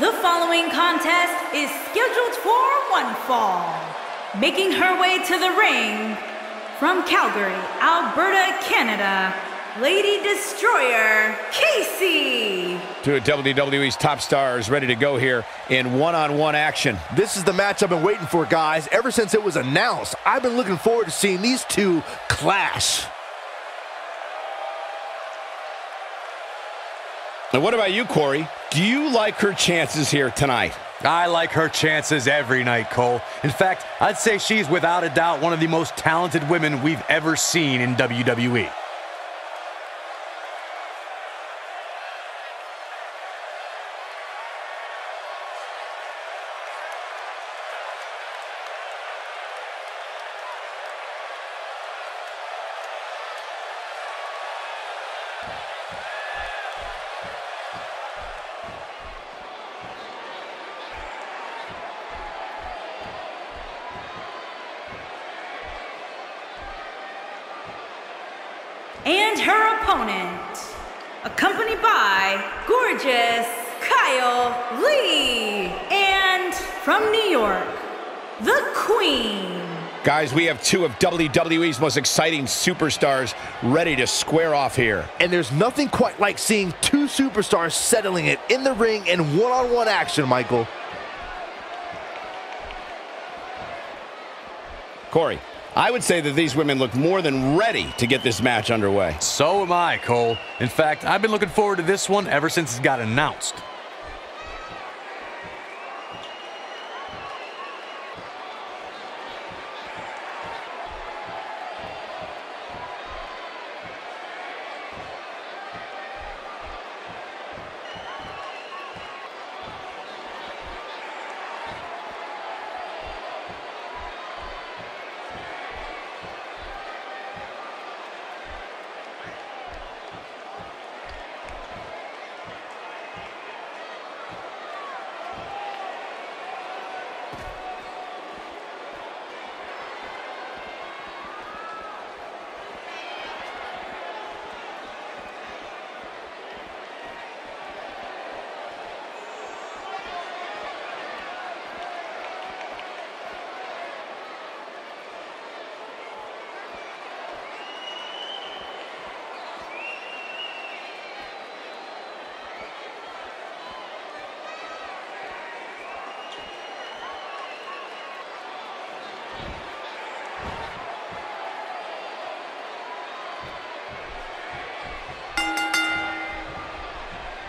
The following contest is scheduled for one fall. Making her way to the ring, from Calgary, Alberta, Canada, Lady Destroyer, Casey. Two of WWE's top stars ready to go here in one-on-one action. This is the match I've been waiting for, guys. Ever since it was announced, I've been looking forward to seeing these two clash. Now, what about you, Corey? Do you like her chances here tonight? I like her chances every night, Cole. In fact, I'd say she's without a doubt one of the most talented women we've ever seen in WWE. And her opponent, accompanied by gorgeous Kyle Lee, and from New York, the Queen. Guys, we have two of WWE's most exciting superstars ready to square off here. And there's nothing quite like seeing two superstars settling it in the ring in one-on-one action, Michael. Corey, I would say that these women look more than ready to get this match underway. So am I, Cole. In fact, I've been looking forward to this one ever since it got announced.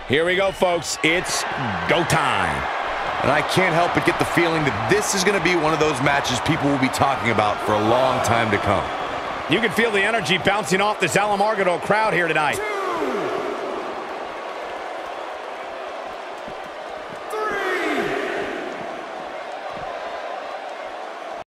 Here we go, folks. It's go time. And I can't help but get the feeling that this is going to be one of those matches people will be talking about for a long time to come. You can feel the energy bouncing off the Zalamargado crowd here tonight.